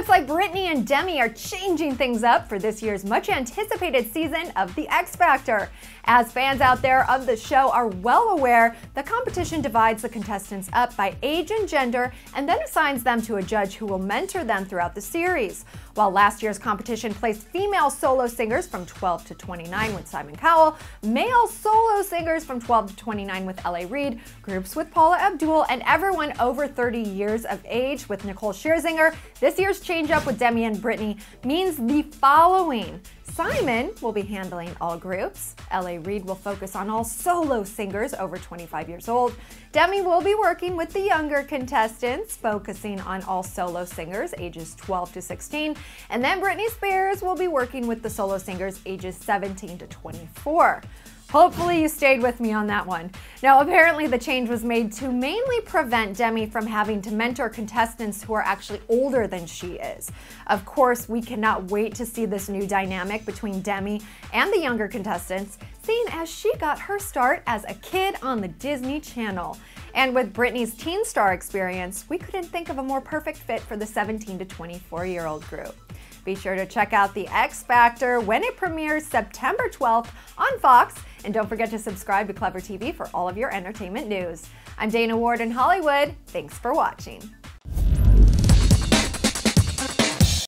looks like Britney and Demi are changing things up for this year's much-anticipated season of The X Factor. As fans out there of the show are well aware, the competition divides the contestants up by age and gender and then assigns them to a judge who will mentor them throughout the series. While last year's competition placed female solo singers from 12 to 29 with Simon Cowell, male solo singers from 12 to 29 with L.A. Reid, groups with Paula Abdul, and everyone over 30 years of age with Nicole Scherzinger, this year's change-up with Demi and Britney means the following. Simon will be handling all groups. L.A. Reid will focus on all solo singers over 25 years old. Demi will be working with the younger contestants, focusing on all solo singers ages 12 to 16. And then Britney Spears will be working with the solo singers ages 17 to 24. Hopefully you stayed with me on that one. Now, apparently the change was made to mainly prevent Demi from having to mentor contestants who are actually older than she is. Of course, we cannot wait to see this new dynamic between Demi and the younger contestants, seeing as she got her start as a kid on the Disney Channel. And with Britney's Teen Star experience, we couldn't think of a more perfect fit for the 17 to 24-year-old group. Be sure to check out The X Factor when it premieres September 12th on Fox. And don't forget to subscribe to ClevverTV for all of your entertainment news. I'm Dana Ward in Hollywood. Thanks for watching.